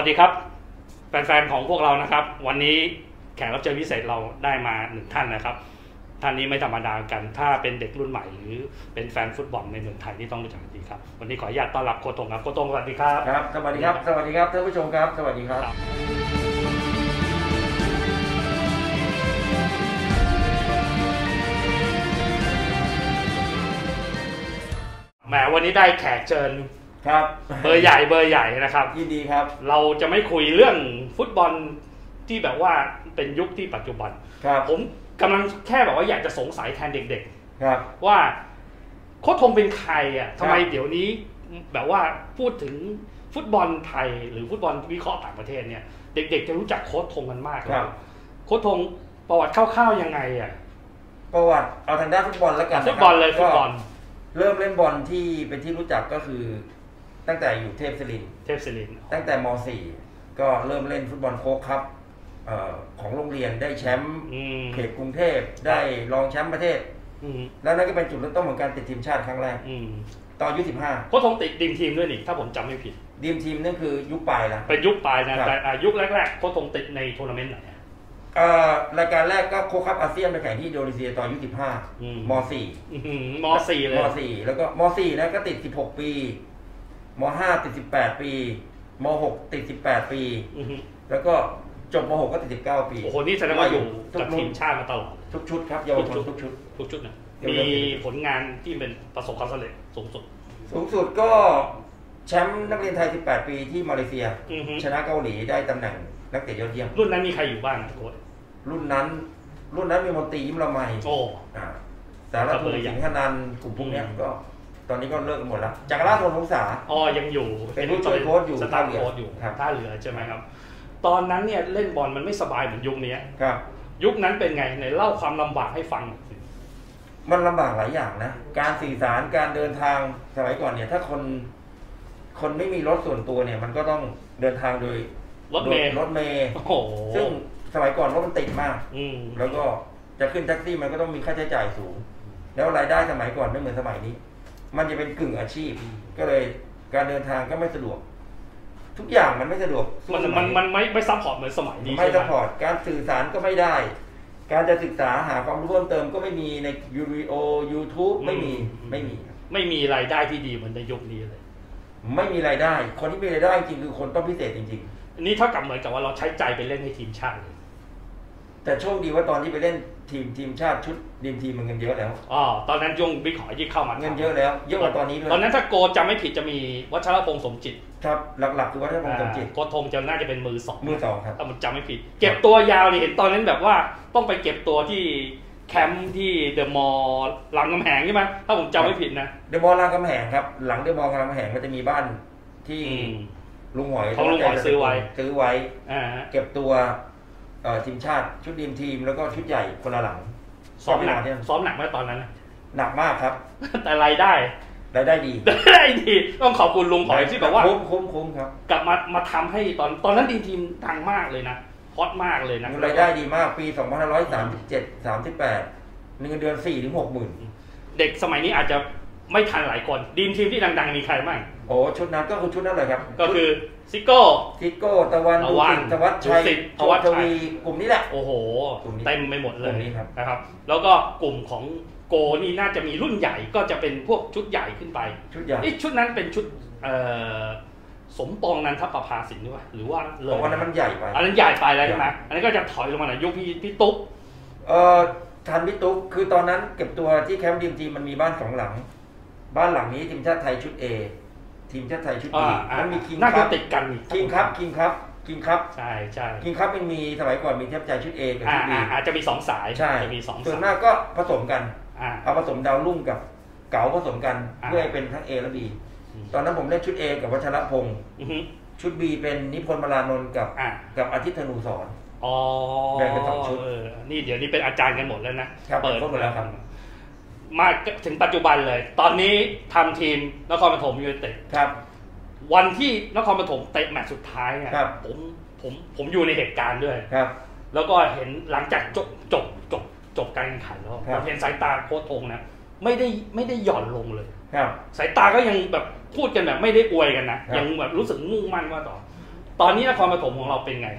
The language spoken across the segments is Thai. วัสดีครับแฟนๆของพวกเรานะครับวันนี้แขกรับเชิญพิเศษเราได้มาหนึ่งท่านนะครับท่านนี้ไม่ธรรมดากันถ้าเป็นเด็กรุ่นใหม่หรือเป็นแฟนฟุตบอลในเมืองไทยที่ต้องรู้จักดีครับวันนี้ขออนุญาตต้อนรับโคตงครับโคตงสวัสดีครับครับสวัสดีครับสวัสดีครับท่านผู้ชมครับสวัสดีครับแหมวันนี้ได้แขกเชิญครับเบอร์ใหญ่นะครับยินดีครับเราจะไม่คุยเรื่องฟุตบอลที่แบบว่าเป็นยุคที่ปัจจุบันครับผมกำลังแค่แบบว่าอยากจะสงสัยแทนเด็กๆครับว่าโค้ชธงเป็นใครอ่ะทำไมเดี๋ยวนี้แบบว่าพูดถึงฟุตบอลไทยหรือฟุตบอลวิเคราะห์ต่างประเทศเนี่ยเด็กๆจะรู้จักโค้ชธงกันมากครับโค้ชธงประวัติคร่าวๆยังไงอ่ะประวัติเอาทางด้านฟุตบอลแล้วกันฟุตบอลเริ่มเล่นบอลที่เป็นที่รู้จักก็คือตั้งแต่อยู่เทพศิรินตั้งแต่ม.4 ก็เริ่มเล่นฟุตบอลโค้กครับของโรงเรียนได้แชมป์เขตกรุงเทพได้รองแชมป์ประเทศแล้วนั่นก็เป็นจุดเริ่มต้นของการติดทีมชาติครั้งแรกตอนอายุ15ก็ทงติดดีมทีมด้วยนี่ถ้าผมจำไม่ผิดดีมทีมนั่นคือยุคปลายนะเป็นยุคปลายนะแต่ยุคแรกๆก็ทงติดในทัวร์นาเมนต์ไหนรายการแรกก็โค้ชคัพอาเซียนไปแข่งที่อินโดนีเซียตอนอายุ15ม.4 เลยม.4 แล้วก็ม.4 นะก็ติด16ปีม.5 ติด18ปีม.6 ติด18ปีแล้วก็จบม.6 ก็ติด19ปีโอ้โหนี่แสดงว่าอยู่กับทีมชาติมาตลอดทุกชุดครับเยาวชนทุกชุดนะมีผลงานที่เป็นประสบความสำเร็จสูงสุดก็แชมป์นักเรียนไทย18ปีที่มาเลเซียชนะเกาหลีได้ตำแหน่งนักเตะยอดเยี่ยมรุ่นนั้นมีใครอยู่บ้างโค้ชรุ่นนั้นมีมนตรียิ้มละไมโอ้สารภูมิสิงห์คนันกลุ่มพวกนี้ก็ตอนนี้ก็เลิกกันหมดแล้วจักรราชนนทงสาอ๋อยังอยู่เป็นผู้ช่วยโค้ชอยู่ท่าเรือใช่ไหมครับตอนนั้นเนี่ยเล่นบอลมันไม่สบายเหมือนยุคนี้ครับยุคนั้นเป็นไงไหนเล่าความลำบากให้ฟังมันลำบากหลายอย่างนะการสื่อสารการเดินทางสมัยก่อนเนี่ยถ้าคนไม่มีรถส่วนตัวเนี่ยมันก็ต้องเดินทางโดยรถเมย์ซึ่งสมัยก่อนรถมันติดมากแล้วก็จะขึ้นแท็กซี่มันก็ต้องมีค่าใช้จ่ายสูงแล้วรายได้สมัยก่อนไม่เหมือนสมัยนี้มันจะเป็นกึ่งอาชีพก็เลยการเดินทางก็ไม่สะดวกทุกอย่างมันไม่สะดวกมันไม่ซัพพอร์ตเหมือนสมัยนี้ไม่ซัพพอร์ตการสื่อสารก็ไม่ได้การจะศึกษาหาความรู้เพิ่มเติมก็ไม่มีในวิดีโอ YouTube ไม่มีรายได้ที่ดีเหมือนในยุคนี้เลยไม่มีรายได้คนที่มีรายได้จริงคือคนต้องพิเศษจริงนี่เท่ากับเหมือนกับว่าเราใช้ใจไปเล่นให้ทีมชาติเลยแต่โชคดีว่าตอนที่ไปเล่นทีมชาติชุดดีมทีมมันเงินเยอะแล้วอ๋อตอนนั้นยงบิ๊กหอยที่เข้ามาเงินเยอะแล้วเยอะกว่าตอนนี้เลยตอนนั้นถ้าโกจำไม่ผิดจะมีวัชรพงษ์สมจิตครับหลักๆคือวัชรพงษ์สมจิตโค้ชธงจะน่าจะเป็นมือสองครับแต่มันจำไม่ผิดเก็บตัวยาวเลยเห็นตอนนั้นแบบว่าต้องไปเก็บตัวที่แคมป์ที่เดอะมอลล์รามคำแหงใช่ไหมถ้าผมจำไม่ผิดนะเดอะมอลล์รามคำแหงครับหลังเดอะมอลล์รามคำแหงมันจะมีบ้านที่ลุงหอยซื้อไว้เก็บตัวทีมชาติชุดดีมทีมแล้วก็ชุดใหญ่คนละหลังซ้อมหนักไหมตอนนั้นหนักมากครับแต่รายได้ดีต้องขอบคุณลุงหอยที่แบบว่าคุ้มครับกลับมาทำให้ตอนนั้นดีมทีมดังมากเลยนะฮอตมากเลยนะรายได้ดีมากปี2537-38เงินเดือน4 ถึง 60,000เด็กสมัยนี้อาจจะไม่ทันหลายคนดีมทีมที่ดังๆมีใครบ้างโอ้ชุดนั้นก็คือชุดนั้นเลยครับก็คือซิโก้ตะวันธวัชชัยกลุ่มนี้แหละโอ้โหเต็มไปหมดเลยนะครับแล้วก็กลุ่มของโกนี่น่าจะมีรุ่นใหญ่ก็จะเป็นพวกชุดใหญ่ขึ้นไปชุดใหญ่ชุดนั้นเป็นชุดสมปองนันทประภาสินด้วยหรือว่าเลยอันนั้นมันใหญ่ไปอันนั้นใหญ่ไปแล้วใช่ไหมอันนี้ก็จะถอยลงมาหน่อยยุคพี่ตุ๊กทันพี่ตุ๊กคือตอนนั้นเก็บตัวที่แคมป์ดีมทีมันมีบ้าน2 หลังบ้านหลังนี้ทีมชาติไทยชุด A ทีมชาติไทยชุด B มันมีคิงคัพน่าจะติดกันคิงคัพใช่คิงคัพมันมีสมัยก่อนมีทีมชาติชุด A กับชุด B อาจจะมี2 สายใช่ส่วนมากก็ผสมกันเอาผสมดาวรุ่งกับเก๋าผสมกันเพื่อให้เป็นทั้ง A และ B ตอนนั้นผมเล่นชุด A กับวัชรพงษ์ชุด B เป็นนิพนธ์มลานนท์กับอาทิตย์ธนูสอนแบ่งเป็น2 ชุดนี่เดี๋ยวนี้เป็นอาจารย์กันหมดแล้วนะเปิดหมดแล้วครับมาถึงปัจจุบันเลยตอนนี้ทำทีมนครปฐมยูไนเต็ดครับวันที่นครปฐมเตะแมตช์สุดท้ายเนี่ยผมอยู่ในเหตุการณ์ด้วยครับแล้วก็เห็นหลังจากจบการแข่งขันแล้วเห็นสายตาโค้ชธงนะไม่ได้หย่อนลงเลยครับสายตาก็ยังแบบพูดกันแบบไม่ได้อวยกันนะยังแบบรู้สึกมุ่งมั่นว่าต่อ ตอนนี้นครปฐมของเราเป็นไง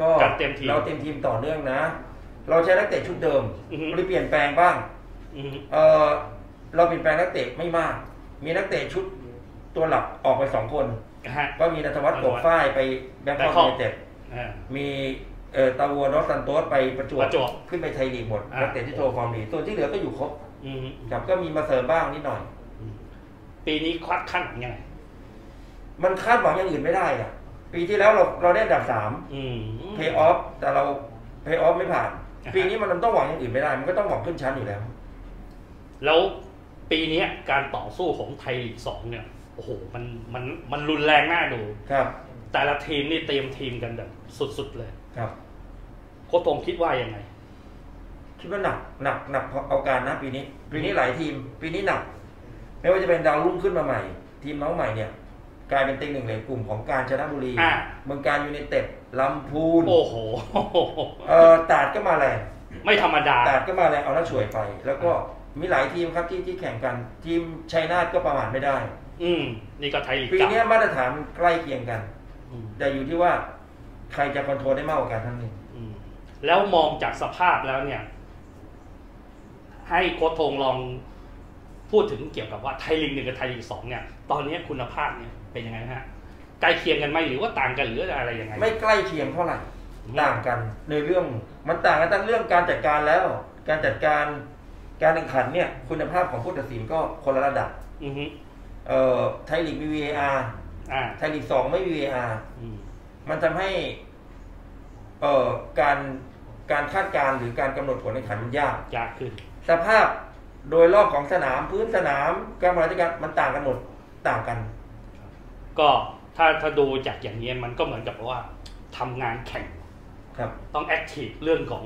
ก็เราเต็มทีมต่อเนื่องนะเราใช้นักเตะชุดเดิมหรือเปลี่ยนแปลงบ้างเราเปลี่ยนแปลงนักเตะไม่มากมีนักเตะชุดตัวหลักออกไป2 คนก็มีณัฐวัฒน์ กบฝ้ายไปแบงคอกยูไนเต็ดมีตาวัวรอสซันโตสไปประจวบขึ้นไปไทยลีกหมดนักเตะที่โชว์ฟอร์มดีส่วนที่เหลือก็อยู่ครบครับก็มีมาเสริมบ้างนิดหน่อยปีนี้คาดหวังยังไงมันคาดหวังอย่างอื่นไม่ได้อะปีที่แล้วเราได้อันดับ3เพย์ออฟแต่เราเพย์ออฟไม่ผ่านปีนี้มันต้องหวังอย่างอื่นไม่ได้มันก็ต้องหวังขึ้นชั้นอยู่แล้วแล้วปีนี้การต่อสู้ของไทยลีก2เนี่ยโอ้โหมันรุนแรงน่าดูครับแต่ละทีมนี่เตรียมทีมกันแบบสุดๆเลยครับโค้ชตรงคิดว่ายังไงคิดว่าหนักเอาการนะปีนี้หลายทีมปีนี้หนักไม่ว่าจะเป็นดาวรุ่งขึ้นมาใหม่ทีมน้องใหม่เนี่ยกลายเป็นติ่งหนึ่งเลยกลุ่มของกาญจนบุรีเมืองการยูไนเต็ดลำพูนโอ้โหตราดก็มาแรงไม่ธรรมดาตราดก็มาแรงเอาแล้วช่วยไปแล้วก็มีหลายทีมครับที่แข่งกันทีมชัยนาทก็ประมาทไม่ได้นี่ก็ไทยลีกปีนี้มาตรฐานใกล้เคียงกันแต่อยู่ที่ว่าใครจะคอนโทรลได้มากกว่ากันทั้งนี้แล้วมองจากสภาพแล้วเนี่ยให้โค้ชธงลองพูดถึงเกี่ยวกับว่าไทยลีก1กับไทยลีก2เนี่ยตอนนี้คุณภาพเนี่ยเป็นยังไงฮะใกล้เคียงกันไหมหรือว่าต่างกันหรืออะไรยังไงไม่ใกล้เคียงเท่าไหร่ต่างกันในเรื่องมันต่างกันตั้งเรื่องการจัดการแล้วการจัดการการแข่งขันเนี่ยคุณภาพของผู้ตัดสินก็คนละระดับไทยลีกมี VAR ไทยลีก2ไม่มี VAR มันทำให้การคาดการหรือการกำหนดผลแข่งขันมันยากขึ้นสภาพโดยรอบของสนามพื้นสนามการบริหารจัดการมันต่างกันหมดต่างกันก็ถ้าดูจากอย่างนี้มันก็เหมือนกับว่าทำงานแข่งครับต้องแอคทีฟเรื่องของ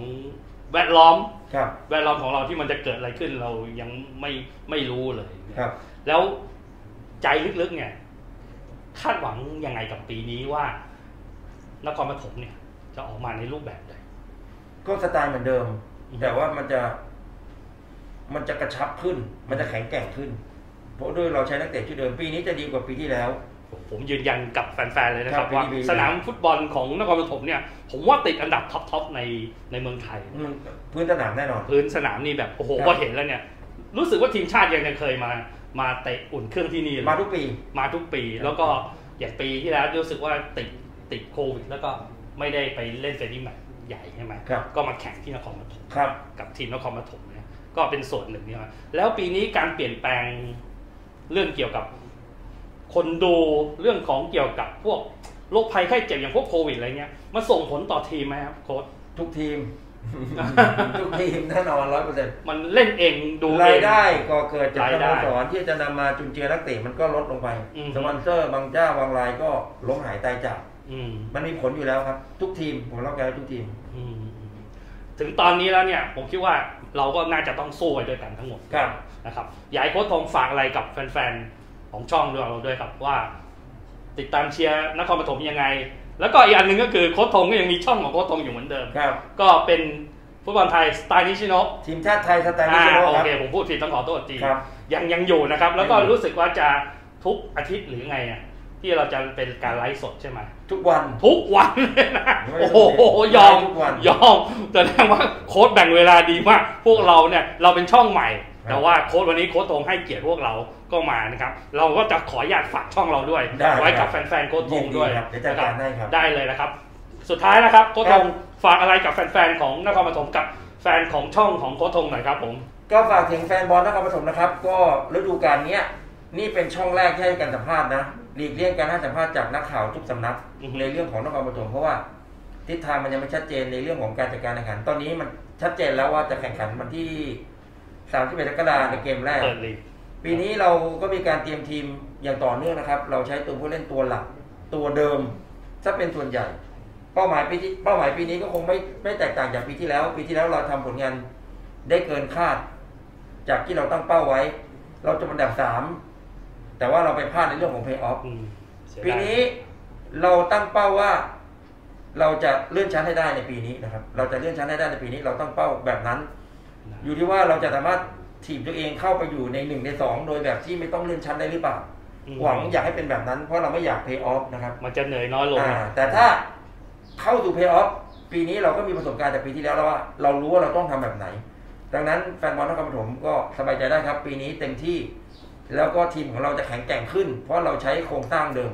แวดล้อมครับแวดล้อมของเราที่มันจะเกิดอะไรขึ้นเรายังไม่รู้เลยครับแล้วใจลึกๆเนี่ยคาดหวังยังไงกับปีนี้ว่านครปฐมเนี่ยจะออกมาในรูปแบบใดก็สไตล์เหมือนเดิมแต่ว่ามันจะกระชับขึ้นมันจะแข็งแกร่งขึ้นเพราะด้วยเราใช้นักเตะชุดเดิมปีนี้จะดีกว่าปีที่แล้วผมยืนยันกับแฟนๆเลยนะครับว่าสนามฟุตบอลของนครปฐมเนี่ยผมว่าติดอันดับท็อปๆในเมืองไทยพื้นสนามแน่นอนพื้นสนามนี่แบบโอ้โหก็เห็นแล้วเนี่ยรู้สึกว่าทีมชาติยังเคยมาเตะอุ่นเครื่องที่นี่มาทุกปีแล้วก็อย่างปีที่แล้วรู้สึกว่าติดโควิดแล้วก็ไม่ได้ไปเล่นเฟรนดี้แมตช์ใหญ่ใช่ไหมก็มาแข่งที่นครปฐมกับทีมนครปฐมเนี่ยก็เป็นส่วนหนึ่งนี่ครับแล้วปีนี้การเปลี่ยนแปลงเรื่องเกี่ยวกับคนดูเรื่องของเกี่ยวกับพวกโรคภัยไข้เจ็บอย่างพวกโควิดอะไรเงี้ยมันส่งผลต่อทีมไหมครับโค้ชทุกทีม ทุกทีมแน่นอน 100% มันเล่นเองดูรายได้ก็เกิดจากสโมสรที่จะนำมาจุนเจือนักเตะมันก็ลดลงไปสปอนเซอร์บางเจ้าบางรายก็ล้มหายตายจากมันมีผลอยู่แล้วครับทุกทีมผมรับการทุกทีมถึงตอนนี้แล้วเนี่ยผมคิดว่าเราก็น่าจะต้องสู้ไปด้วยกันทั้งหมดนะครับอยากให้โค้ชธงฝากอะไรกับแฟนๆของช่องเราด้วยครับว่าติดตามเชียร์นครปฐมยังไงแล้วก็อีกอันหนึ่งก็คือโค้ชธงก็ยังมีช่องของโค้ชธงอยู่เหมือนเดิมก็เป็นฟุตบอลไทยสไตล์นิชิโนะทีมชาติไทยสไตล์นิชิโนะโอเคผมพูดผิดต้องขอโทษทียังอยู่นะครับแล้วก็รู้สึกว่าจะทุกอาทิตย์หรือไงที่เราจะเป็นการไลฟ์สดใช่ไหมทุกวันเลยนะโอ้โหยอมแสดงว่าโค้ชแบ่งเวลาดีมากพวกเราเนี่ยเราเป็นช่องใหม่แต่ว่าโค้ชวันนี้โค้ชตรงให้เกียรติพวกเราก็มานะครับเราก็จะขออนุญาตฝากช่องเราด้วยไว้กับแฟนๆโค้ชตรงด้วยได้เลยนะครับสุดท้ายนะครับโค้ชตรงฝากอะไรกับแฟนๆของนครปฐมกับแฟนของช่องของโค้ชตรงหน่อยครับผมก็ฝากถึงแฟนบอลนครปฐมนะครับก็ฤดูกาลนี้นี่เป็นช่องแรกที่ให้การสัมภาษณ์นะหลีกเลี่ยงการให้สัมภาษณ์จากนักข่าวทุกสำนักในเรื่องของนครปฐมเพราะว่าทิศทางมันยังไม่ชัดเจนในเรื่องของการจัดการแข่งขันตอนนี้มันชัดเจนแล้วว่าจะแข่งขันวันที่31 กรกฎาคมในเกมแรกปีนี้เราก็มีการเตรียมทีมอย่างต่อเนื่องนะครับเราใช้ตัวผู้เล่นตัวหลักตัวเดิมจะเป็นส่วนใหญ่เป้าหมายปีนี้ก็คงไม่แตกต่างจากปีที่แล้วปีที่แล้วเราทำผลงานได้เกินคาดจากที่เราตั้งเป้าไว้เราจะเป็นอันดับ3แต่ว่าเราไปพลาดในเรื่องของเพย์ออฟปีนี้เราตั้งเป้าว่าเราจะเลื่อนชั้นให้ได้ในปีนี้นะครับเราจะเลื่อนชั้นให้ได้ในปีนี้เราตั้งเป้าแบบนั้นอยู่ที่ว่าเราจะสามารถถีบตัวเองเข้าไปอยู่ใน1ใน2โดยแบบที่ไม่ต้องเลื่อนชั้นได้หรือเปล่า หวังอยากให้เป็นแบบนั้นเพราะเราไม่อยากเพย์ออฟนะครับมันจะเหนื่อยน้อยลงแต่ถ้าเข้าสู่เพย์ออฟปีนี้เราก็มีประสบการณ์จากปีที่แล้วแล้วว่าเรารู้ว่าเราต้องทำแบบไหนดังนั้นแฟนบอลนครปฐมก็สบายใจได้ครับปีนี้เต็มที่แล้วก็ทีมของเราจะแข็งแกร่งขึ้นเพราะเราใช้โครงสร้างเดิม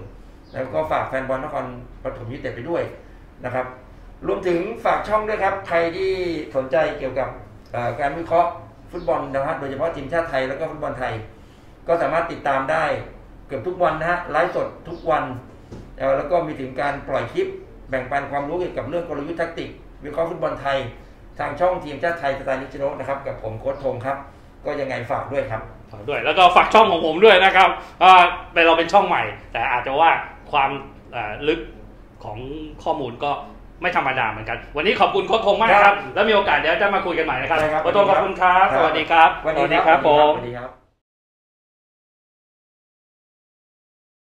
แล้วก็ฝากแฟนบอลนครปฐมยูไนเต็ดไปด้วยนะครับรวมถึงฝากช่องด้วยครับใครที่สนใจเกี่ยวกับการวิเคราะห์ฟุตบอลนะครับโดยเฉพาะทีมชาติไทยแล้วก็ฟุตบอลไทยก็สามารถติดตามได้เกือบทุกวันนะฮะไลฟ์สดทุกวันแล้วก็มีถึงการปล่อยคลิปแบ่งปันความรู้เกี่ยวกับเรื่องกลยุทธ์แทคติกวิเคราะห์ฟุตบอลไทยทางช่องทีมชาติไทยสไตล์นิชโนนะครับกับผมโค้ชธงครับก็ยังไงฝากด้วยครับฝากด้วยแล้วก็ฝากช่องของผมด้วยนะครับเราเป็นช่องใหม่แต่อาจจะว่าความลึกของข้อมูลก็ไม่ธรรมดาเหมือนกันวันนี้ขอบคุณโค้ชธงมากครับแล้วมีโอกาสเดี๋ยวจะมาคุยกันใหม่นะครับโค้ชธงขอบคุณครับสวัสดีครับสวัสดีครับผม